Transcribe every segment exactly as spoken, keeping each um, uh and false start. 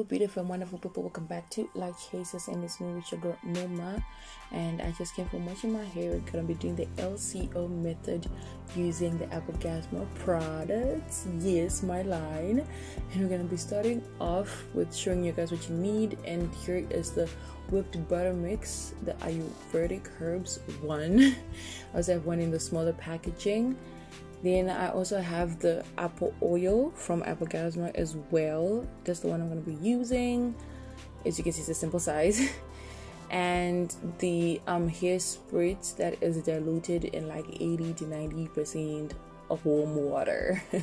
Hello beautiful and wonderful people, welcome back to LightChasers, and it's me, Richard Noma, and I just came from washing my hair. We're gonna be doing the L C O method using the APAUGASMA products, yes, my line. And we're gonna be starting off with showing you guys what you need, and here is the whipped butter mix, the Ayurvedic herbs one. I also have one in the smaller packaging. Then I also have the apple oil from APAUGASMA as well. That's the one I'm going to be using. As you can see, it's a simple size. And the um, hair spritz that is diluted in like eighty to ninety percent of warm water. So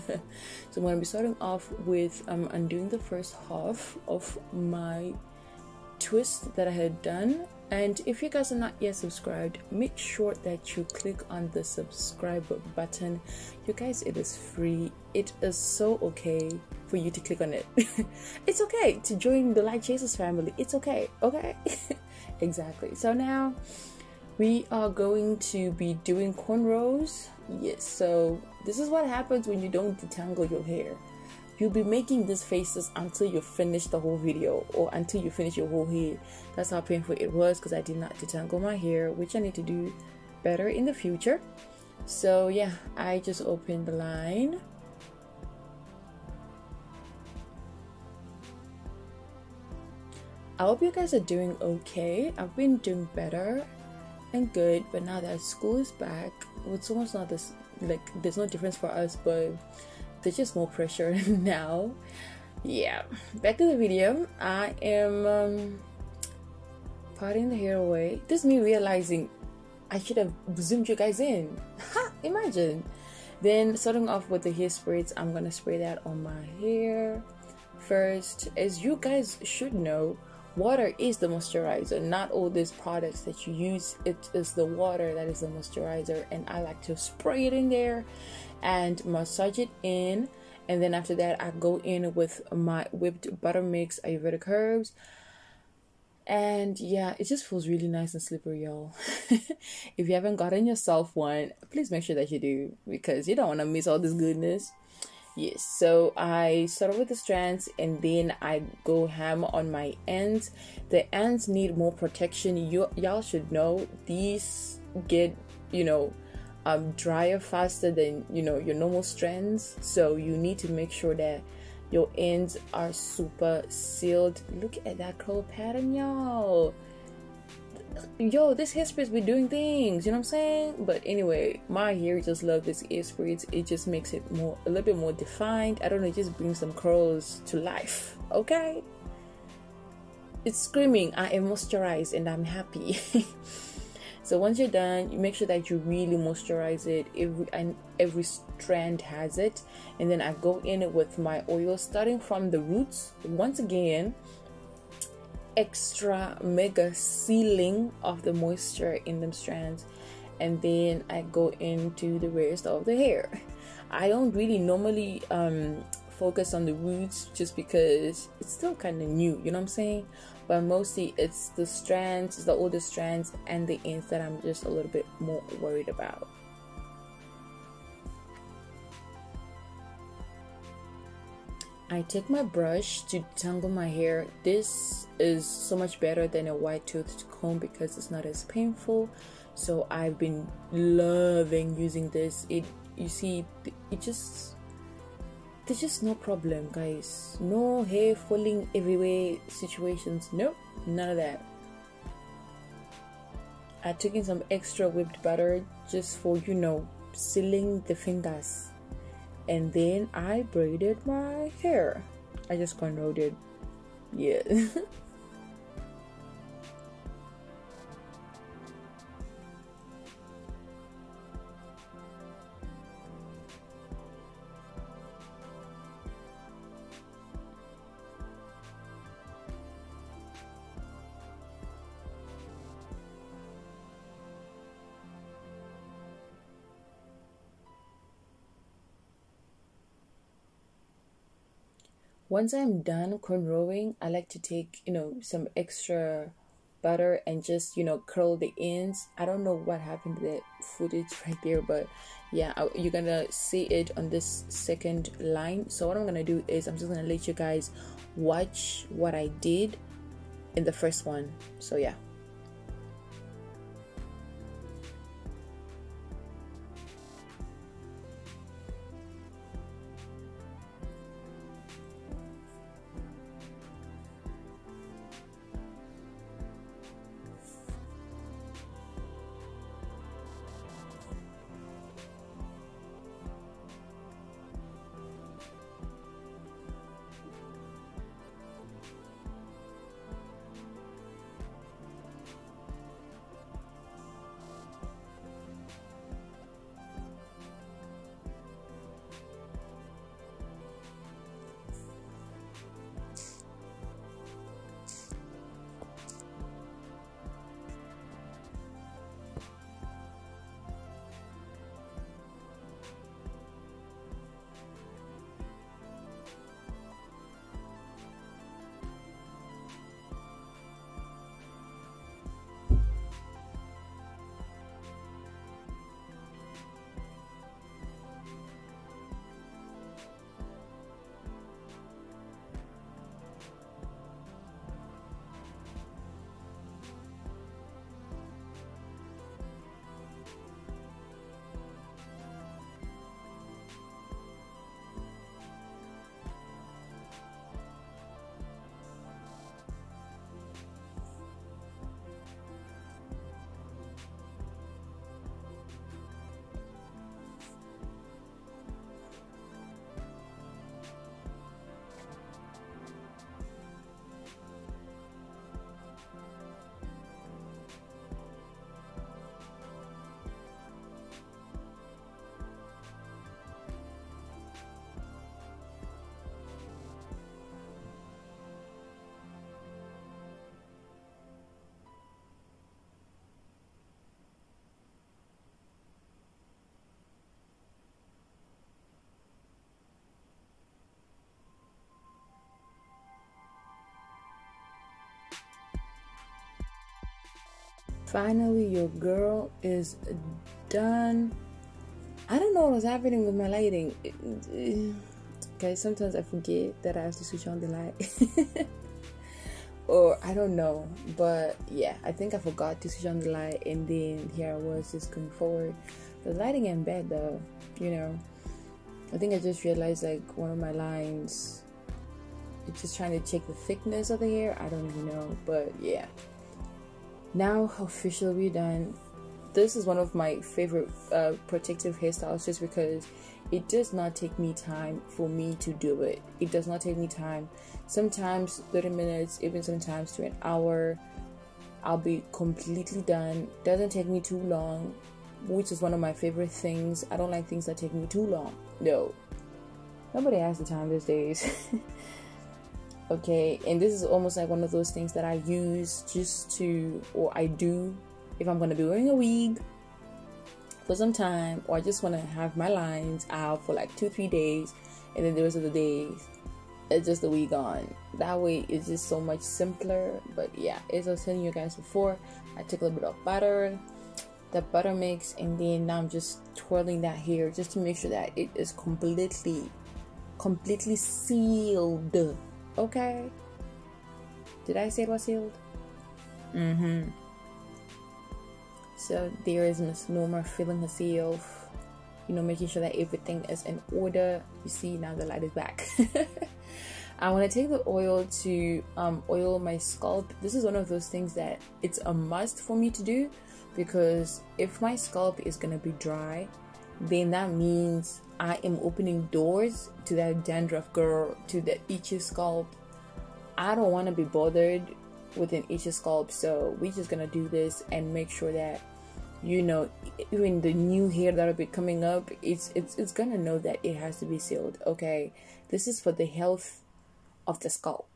I'm going to be starting off with um, undoing the first half of my twist that I had done. And if you guys are not yet subscribed, make sure that you click on the subscribe button. You guys, it is free. It is so okay for you to click on it. It's okay to join the LightChasers family. It's okay, okay? Exactly. So now we are going to be doing cornrows. Yes, so this is what happens when you don't detangle your hair. You'll be making these faces until you finish the whole video, or until you finish your whole hair. That's how painful it was, because I did not detangle my hair, which I need to do better in the future. So yeah, I just opened the line. I hope you guys are doing okay. I've been doing better and good, but now that school is back, well, it's almost not this, like there's no difference for us, but there's just more pressure now. Yeah, back to the video. I am um, parting the hair away. This is me realizing I should have zoomed you guys in. Ha! Imagine. Then starting off with the hair sprays, I'm gonna spray that on my hair first. As you guys should know, water is the moisturizer, not all these products that you use. It is the water that is the moisturizer, and I like to spray it in there and massage it in. And then after that, I go in with my whipped butter mix, Ayurvedic herbs. And yeah, it just feels really nice and slippery, y'all. If you haven't gotten yourself one, please make sure that you do, because you don't want to miss all this goodness. Yes, so I start with the strands, and then I go ham on my ends. The ends need more protection. You y'all should know these get, you know, um, drier faster than, you know, your normal strands. So you need to make sure that your ends are super sealed. Look at that curl pattern, y'all. Yo, this hairspray be doing things, you know what I'm saying? But anyway, my hair just love this hairspray. It just makes it more, a little bit more defined. I don't know, it just brings some curls to life. Okay, it's screaming I am moisturized and I'm happy. So once you're done, you make sure that you really moisturize it. Every and every strand has it. And then I go in with my oil, starting from the roots once again. Extra mega sealing of the moisture in them strands. And then I go into the rest of the hair. I don't really normally um focus on the roots, just because it's still kind of new, you know what I'm saying? But mostly it's the strands, it's the older strands and the ends that I'm just a little bit more worried about. I take my brush to detangle my hair. This is so much better than a wide toothed comb because it's not as painful. So I've been loving using this. It, you see, it just, there's just no problem, guys. No hair falling everywhere situations. Nope, none of that. I took in some extra whipped butter just for, you know, sealing the fingers. And then I braided my hair. I just cornrowed it. Yeah. Once I'm done cornrowing, I like to take, you know, some extra butter and just, you know, curl the ends. I don't know what happened to the footage right there, but yeah, you're gonna see it on this second line. So what I'm gonna do is I'm just gonna let you guys watch what I did in the first one. So yeah. Finally, your girl is done. I don't know what was happening with my lighting. Okay, sometimes I forget that I have to switch on the light. Or I don't know. But yeah, I think I forgot to switch on the light. And then here I was just going forward. The lighting ain't bad though, you know. I think I just realized like one of my lines. It's just trying to check the thickness of the hair. I don't even know. But yeah. Now officially done. This is one of my favorite uh, protective hairstyles just because it does not take me time for me to do it. It does not take me time. Sometimes thirty minutes, even sometimes to an hour, I'll be completely done. Doesn't take me too long, which is one of my favorite things. I don't like things that take me too long. No, nobody has the time these days. Okay, and this is almost like one of those things that I use just to, or I do if I'm going to be wearing a wig for some time, or I just want to have my lines out for like two, three days, and then the rest of the days, it's just the wig on. That way, it's just so much simpler. But yeah, as I was telling you guys before, I took a little bit of butter, the butter mix, and then now I'm just twirling that hair just to make sure that it is completely, completely sealed. Okay, did I say it was sealed? Mm-hmm. So there is Miss Noma feeling herself, you know, making sure that everything is in order. You see, now the light is back. I want to take the oil to um, oil my scalp. This is one of those things that it's a must for me to do, because if my scalp is going to be dry, then that means I am opening doors to that dandruff, girl, to the itchy scalp. I don't want to be bothered with an itchy scalp, so we're just gonna do this and make sure that, you know, even the new hair that'll be coming up, it's it's it's gonna know that it has to be sealed. Okay, this is for the health of the scalp.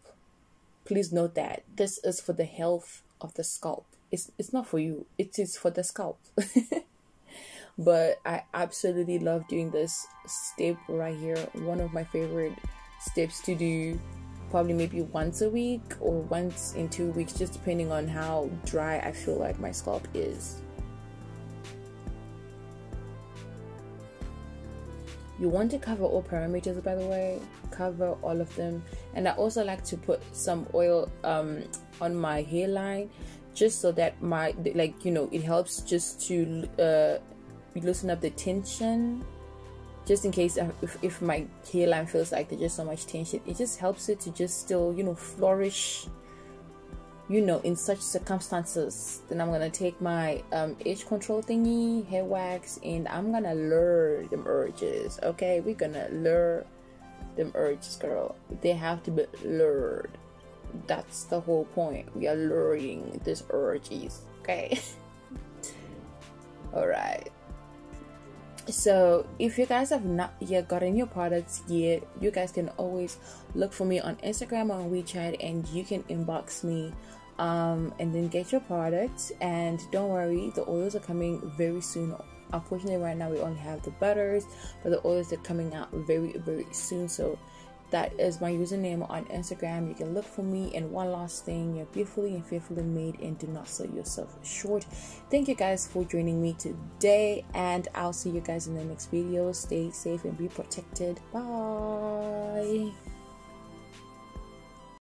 Please note that this is for the health of the scalp. It's it's not for you. It is for the scalp. But I absolutely love doing this step right here. One of my favorite steps to do. probably maybe once a week or once in two weeks, just depending on how dry I feel like my scalp is. You want to cover all parameters, by the way, cover all of them. And I also like to put some oil um, on my hairline, just so that my, like, you know, it helps just to uh, loosen up the tension, just in case if, if my hairline feels like there's just so much tension. It just helps it to just still, you know, flourish, you know, in such circumstances. Then I'm gonna take my um, edge control thingy, hair wax, and I'm gonna lure them urges. Okay, we're gonna lure them urges, girl. They have to be lured. That's the whole point. We are luring these urges. Okay. All right. So if you guys have not yet gotten your products yet, you guys can always look for me on Instagram or on WeChat, and you can inbox me um, and then get your products. And don't worry, the oils are coming very soon. Unfortunately, right now we only have the butters, but the oils are coming out very, very soon. So that is my username on Instagram. You can look for me. And one last thing, you're beautifully and fearfully made, and do not sell yourself short. Thank you guys for joining me today, and I'll see you guys in the next video. Stay safe and be protected. Bye.